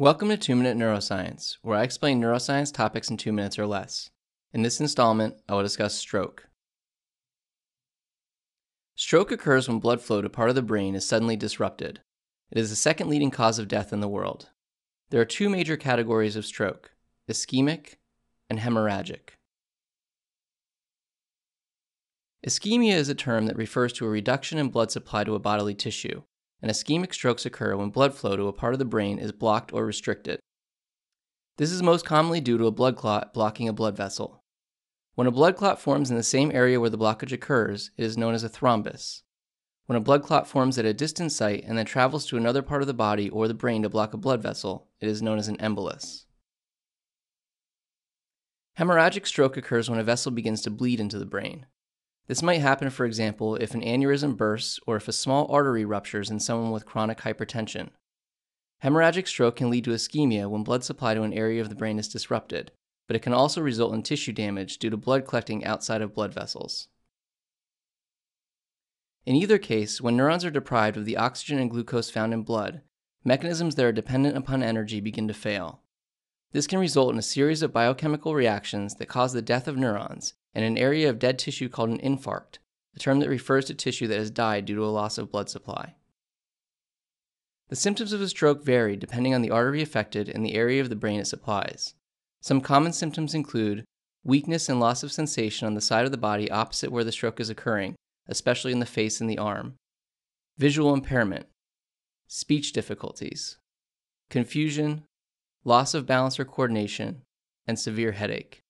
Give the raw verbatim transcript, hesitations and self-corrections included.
Welcome to two minute Neuroscience, where I explain neuroscience topics in two minutes or less. In this installment, I will discuss stroke. Stroke occurs when blood flow to part of the brain is suddenly disrupted. It is the second leading cause of death in the world. There are two major categories of stroke: ischemic and hemorrhagic. Ischemia is a term that refers to a reduction in blood supply to a bodily tissue, and ischemic strokes occur when blood flow to a part of the brain is blocked or restricted. This is most commonly due to a blood clot blocking a blood vessel. When a blood clot forms in the same area where the blockage occurs, it is known as a thrombus. When a blood clot forms at a distant site and then travels to another part of the body or the brain to block a blood vessel, it is known as an embolus. Hemorrhagic stroke occurs when a vessel begins to bleed into the brain. This might happen, for example, if an aneurysm bursts or if a small artery ruptures in someone with chronic hypertension. Hemorrhagic stroke can lead to ischemia when blood supply to an area of the brain is disrupted, but it can also result in tissue damage due to blood collecting outside of blood vessels. In either case, when neurons are deprived of the oxygen and glucose found in blood, mechanisms that are dependent upon energy begin to fail. This can result in a series of biochemical reactions that cause the death of neurons, and an area of dead tissue called an infarct, a term that refers to tissue that has died due to a loss of blood supply. The symptoms of a stroke vary depending on the artery affected and the area of the brain it supplies. Some common symptoms include weakness and loss of sensation on the side of the body opposite where the stroke is occurring, especially in the face and the arm, visual impairment, speech difficulties, confusion, loss of balance or coordination, and severe headache.